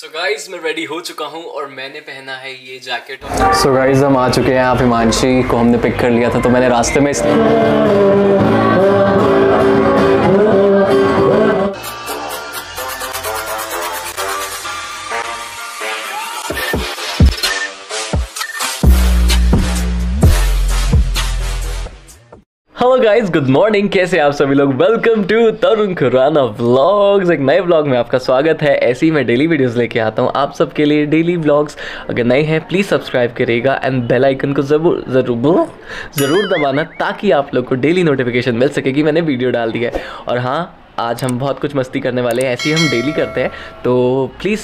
So guys मैं ready हो चुका हूँ और मैंने पहना है ये जैकेट। सो गाइज हम आ चुके हैं, आप हिमांशी को हमने पिक कर लिया था, तो मैंने रास्ते में गाइज गुड मॉर्निंग, कैसे आप सभी लोग। Welcome to Tarun Khurana vlogs. एक नए व्लॉग में आपका स्वागत है। ऐसे ही मैं डेली वीडियोस लेके आता हूँ आप सबके लिए, डेली व्लॉग्स। अगर नए हैं प्लीज़ सब्सक्राइब करिएगा एंड बेल आइकन को ज़रूर दबाना ताकि आप लोग को डेली नोटिफिकेशन मिल सके कि मैंने वीडियो डाल दी है। और हाँ, आज हम बहुत कुछ मस्ती करने वाले हैं, ऐसी हम डेली करते हैं, तो please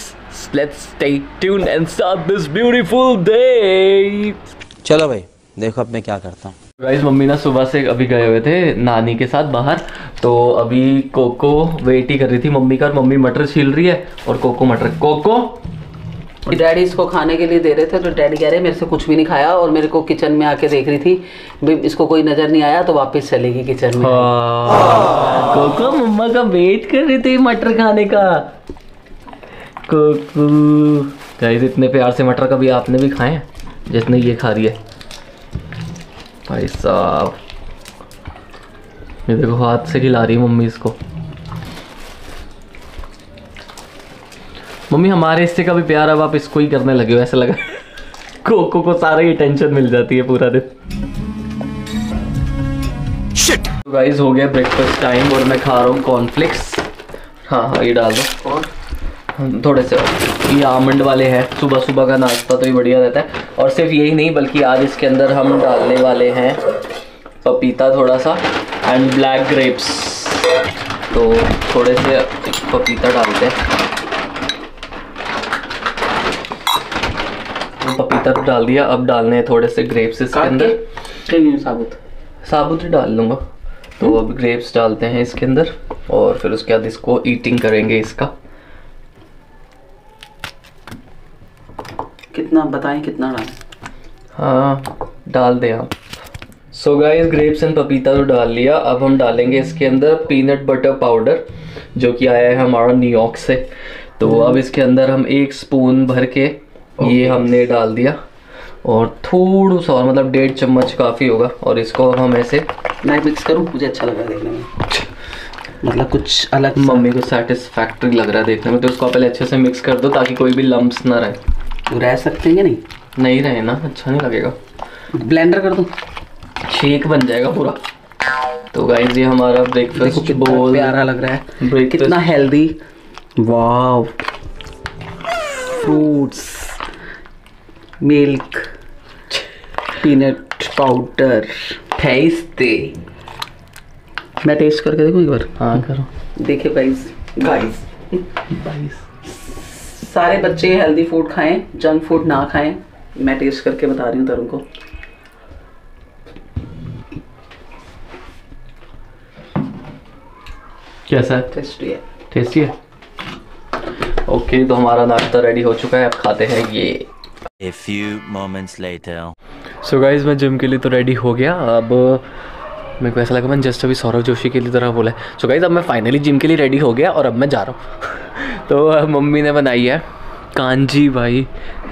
let's stay tuned and start this beautiful day. चलो भाई देखो अब मैं क्या करता हूँ। गाइस मम्मी ना सुबह से अभी गए हुए थे नानी के साथ बाहर, तो अभी कोको वेट ही कर रही थी मम्मी का। मम्मी मटर छील रही है और कोको डैडी इसको खाने के लिए दे रहे थे, तो डैडी कह रहे मेरे से कुछ भी नहीं खाया। और मेरे को किचन में आके देख रही थी भी, इसको कोई नजर नहीं आया तो वापस चलेगी किचन में। कोको मम्मा का वेट कर रही थी मटर खाने का। कोको गाइस इतने प्यार से मटर कभी आपने भी खाए जितने ये खा रही है। भाई साहब ये देखो हाथ से खिला रही है मम्मी इसको। मम्मी हमारे हिस्से का भी प्यार अब आप इसको ही करने लगे हो, ऐसा लगा कोको को सारा ही टेंशन मिल जाती है पूरा दिन। शिट गाइस हो गया ब्रेकफास्ट टाइम और मैं खा रहा हूँ कॉर्नफ्लेक्स। हाँ ये डाल दो और थोड़े से ये आमंड वाले हैं, सुबह सुबह का नाश्ता तो ये बढ़िया रहता है। और सिर्फ यही नहीं बल्कि आज इसके अंदर हम डालने वाले हैं पपीता थोड़ा सा एंड ब्लैक ग्रेप्स, तो थोड़े से पपीता डालते हैं। पपीता तो डाल दिया, अब डालने हैं थोड़े से ग्रेप्स इसके अंदर। साबुत ही डाल लूँगा, तो अब ग्रेप्स डालते हैं इसके अंदर और फिर उसके बाद इसको ईटिंग करेंगे। इसका कितना बताएं कितना डालें? हाँ डाल दें आप। सो गाइस ग्रेप्स एंड पपीता तो डाल लिया, अब हम डालेंगे इसके अंदर पीनट बटर पाउडर जो कि आया है हमारा न्यूयॉर्क से। तो अब इसके अंदर हम 1 स्पून भर के ये हमने डाल दिया और थोड़ा सा और मतलब 1.5 चम्मच काफ़ी होगा। और इसको हम ऐसे मैं मिक्स करूँ, मुझे अच्छा लगा देखने में, मतलब कुछ अलग मम्मी को सेटिस्फैक्ट्री लग रहा है देखने में। तो उसको पहले अच्छे से मिक्स कर दो ताकि कोई भी लम्ब्स ना रहे। रह सकते हैं या नहीं रहे ना, अच्छा नहीं लगेगा। ब्लेंडर कर दो, शेक बन जाएगा पूरा। तो गाइस ये हमारा ब्रेकफास्ट बहुत प्यारा लग रहा है, कितना healthy. Wow, fruits, milk, peanut powder, tasty. मैं टेस्ट करके देखूं एक बार। हाँ करो, देखिए गाइस गाइस सारे बच्चे हेल्दी फूड खाएं, जंक फूड ना खाएं। मैं टेस्ट करके बता रही हूँ तरुण को। कैसा है? टेस्टी है। टेस्टी है। ओके तो हमारा नाश्ता रेडी हो चुका है, अब खाते हैं ये। A few moments later. So guys मैं जिम के लिए तो रेडी हो गया, अब मेरे को ऐसा लगा मैंने जस्ट अभी सौरभ जोशी की तरह बोला है। सो गाइज अब मैं फाइनली जिम के लिए रेडी हो गया और अब मैं जा रहा हूँ। तो मम्मी ने बनाई है कांजी। भाई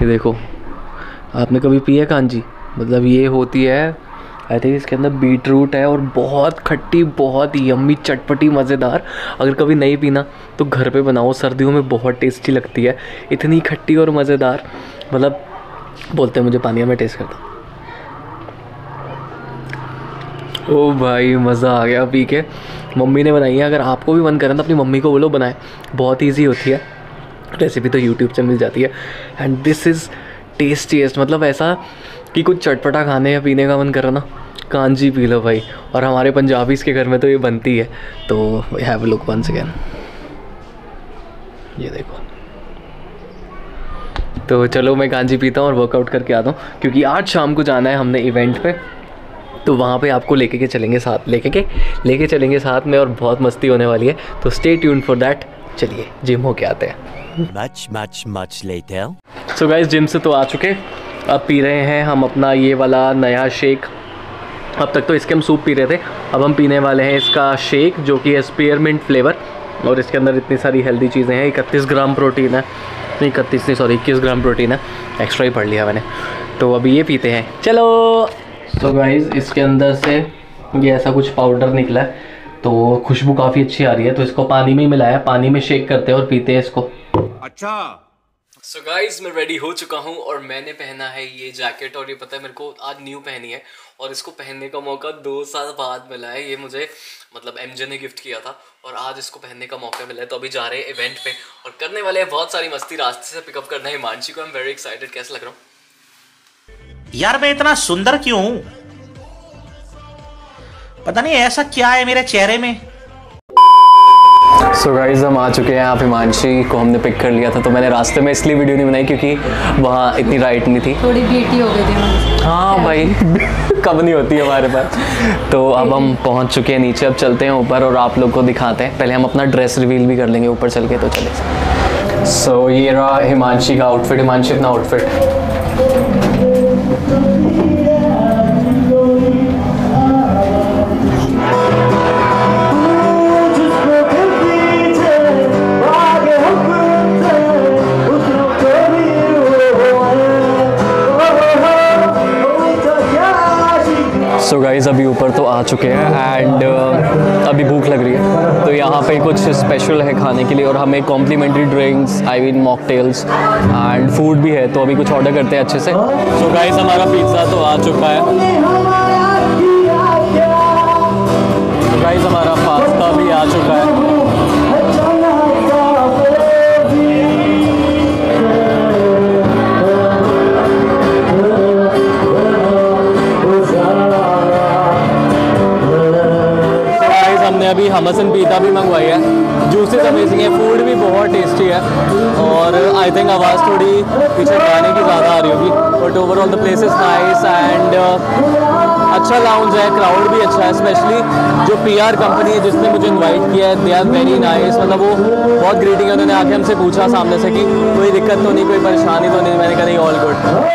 ये देखो, आपने कभी पी है कांजी? मतलब ये होती है, आई थिंक इसके अंदर बीटरूट है और बहुत खट्टी, बहुत यम्मी, चटपटी, मज़ेदार। अगर कभी नहीं पीना तो घर पे बनाओ, सर्दियों में बहुत टेस्टी लगती है। इतनी खट्टी और मज़ेदार, मतलब बोलते हैं मुझे पानी में टेस्ट करता हूँ। ओ भाई मज़ा आ गया पी के। मम्मी ने बनाई है, अगर आपको भी मन करें तो अपनी मम्मी को बोलो बनाए, बहुत ईजी होती है। रेसिपी तो यूट्यूब से मिल जाती है। एंड दिस इज़ टेस्टीएस्ट, मतलब ऐसा कि कुछ चटपटा खाने या पीने का मन करो ना, कांजी पी लो भाई। और हमारे पंजाबीज़ के घर में तो ये बनती है, तो we have a look once again. ये देखो, तो चलो मैं कांजी पीता हूँ और वर्कआउट करके आता हूँ, क्योंकि आज शाम को जाना है हमने इवेंट पे, तो वहाँ पे आपको लेके चलेंगे साथ, लेके चलेंगे साथ में, और बहुत मस्ती होने वाली है। तो स्टे ट्यून्ड फॉर दैट। चलिए जिम होके आते हैं। Much later. So guys gym से तो आ चुके, अब पी रहे हैं हम अपना ये वाला नया शेक। अब तक तो इसके हम सूप पी रहे थे, अब हम पीने वाले हैं इसका शेक जो कि है स्पीयरमिंट फ्लेवर, और इसके अंदर इतनी सारी हेल्दी चीज़ें हैं। 31 ग्राम प्रोटीन है नहीं 31 नहीं सॉरी 21 ग्राम प्रोटीन है, एक्स्ट्रा ही पढ़ लिया मैंने। तो अभी ये पीते हैं चलो। सो गाइस इसके अंदर से ये ऐसा कुछ पाउडर निकला है, तो खुशबू काफ़ी अच्छी आ रही है, तो इसको पानी में ही मिलाया, पानी में शेक करते हैं और पीते हैं इसको। अच्छा सो गाइस मैं रेडी हो चुका हूँ और मैंने पहना है ये जैकेट, और ये पता है मेरे को आज न्यू पहनी है और इसको पहनने का मौका 2 साल बाद मिला है। ये मुझे मतलब एमजे ने गिफ्ट किया था और आज इसको पहनने का मौका मिला है। तो अभी जा रहे हैं इवेंट पे और करने वाले हैं बहुत सारी मस्ती। रास्ते से पिकअप करना है हिमांशी को। I am very excited. कैसा लग रहा हूँ यार मैं इतना सुंदर क्यों हूँ पता नहीं, ऐसा क्या है मेरे चेहरे में। सो गाइस हम आ चुके हैं। आप हिमांशी को हमने पिक कर लिया था, तो मैंने रास्ते में इसलिए वीडियो नहीं बनाई क्योंकि वहाँ इतनी राइट नहीं थी, थोड़ी बेटी हो गई थी। हाँ भाई कब नहीं होती हमारे पास। तो अब हम पहुँच चुके हैं नीचे, अब चलते हैं ऊपर और आप लोग को दिखाते हैं। पहले हम अपना ड्रेस रिवील भी कर लेंगे ऊपर चल के, तो चले। सो ये रहा हिमांशी का आउटफिट। हिमांशी अपना आउटफिट अभी ऊपर तो आ चुके हैं एंड अभी भूख लग रही है, तो यहाँ पे कुछ स्पेशल है खाने के लिए और हमें complimentary drinks I mean mocktails and food भी है, तो अभी कुछ ऑर्डर करते हैं अच्छे से। सो गाइस हमारा पिज़्ज़ा तो आ चुका है। सो गाइस हमारा पास्ता भी आ चुका है। अभी हमस एंड पीता भी मंगवाई है। जूसेस अमेजिंग है, फूड भी बहुत टेस्टी है और आई थिंक आवाज़ थोड़ी पीछे गाने की ज़्यादा आ रही होगी, but overall the place is nice and अच्छा लाउंज है, क्राउड भी अच्छा है। स्पेशली जो पीआर कंपनी है जिसने मुझे इनवाइट किया है, दे आर वेरी नाइस। मतलब वो बहुत ग्रीटिंग है, उन्होंने आके हमसे पूछा सामने से कि कोई दिक्कत तो नहीं, कोई परेशानी तो नहीं। मैंने कहा नहीं, ऑल गुड।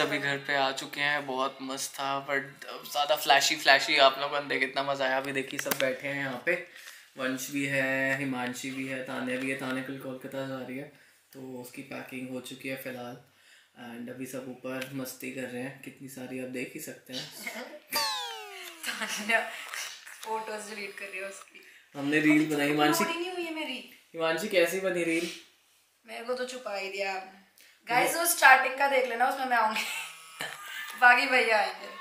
अभी घर पे आ चुके हैं, बहुत मस्त था बट ज़्यादा फ्लैशी आप लोगों को देख कितना मज़ा आया। अभी देखिए सब बैठे हैं यहाँ पे, वंश भी है, हिमांशी भी है, तान्या भी है। तान्या कल कोलकाता जा रही है तो उसकी पैकिंग हो चुकी है फ़िलहाल एंड अभी सब ऊपर मस्ती कर रहे हैं। कितनी सारी आप देख ही सकते हैं। फोटोज डिलीट कर रही है उसकी। हमने रील बनाई हिमांशी। हिमांशी कैसी बनी रील? मेरे को तो छुपा ही दिया। गाइस वो स्टार्टिंग का देख लेना, उसमें मैं आऊंगी बाकी भैया आएंगे।